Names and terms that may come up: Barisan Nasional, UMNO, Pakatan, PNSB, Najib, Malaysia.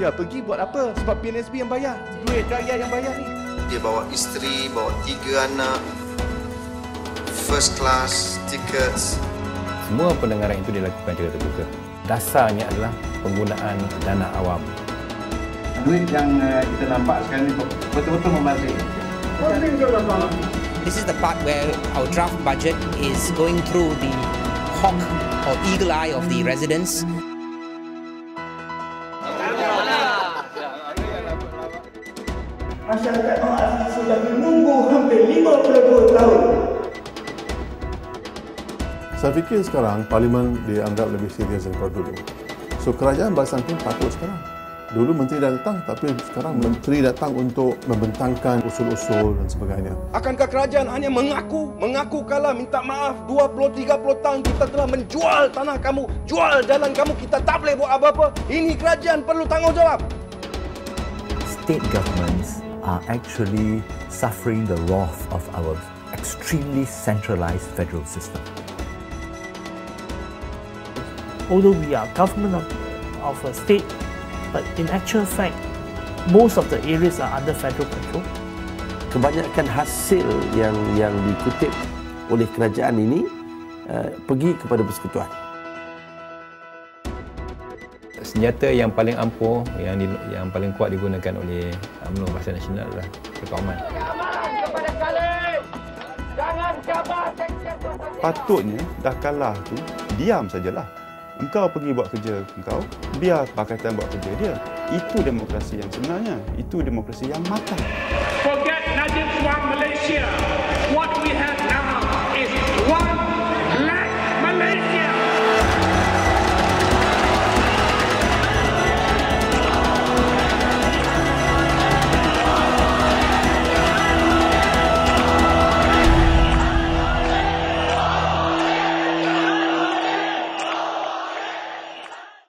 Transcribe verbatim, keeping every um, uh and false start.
Ya, pergi buat apa? Sebab P N S B yang bayar. Duit rakyat yang bayar ni. Dia bawa isteri, bawa tiga anak. First class, tickets. Semua pendengaran itu dilakukan secara terbuka. Dasarnya adalah penggunaan dana awam. Duit yang kita nampak sekarang ni betul-betul membazir. This is the part where our draft budget is going through the hawk or eagle eye of the residents. Masyarakat Malaysia sudah menunggu hampir lima puluh tahun. Saya fikir sekarang parlimen dianggap lebih serius daripada dulu. So kerajaan Barisan pun takut sekarang. Dulu menteri dah datang, tapi sekarang menteri datang untuk membentangkan usul-usul dan sebagainya. Akankah kerajaan hanya mengaku, mengaku kalah, minta maaf dua puluh tiga puluh tahun kita telah menjual tanah kamu, jual jalan kamu, kita tak boleh buat apa-apa. Ini kerajaan perlu tanggungjawab. State governments are actually suffering the wrath of our extremely centralized federal system. Although we are government of, of a state, but in actual fact, most of the areas are under federal control. Kebanyakan hasil yang yang dikutip oleh kerajaan ini uh, pergi kepada persekutuan. Senjata yang paling ampuh, yang di, yang paling kuat digunakan oleh U M N O Barisan Nasional adalah kekawaman. Patutnya dah kalah tu, diam sajalah. Engkau pergi buat kerja engkau, biar Pakatan buat kerja dia. Itu demokrasi yang sebenarnya. Itu demokrasi yang matang. Forget Najib from Malaysia. What we have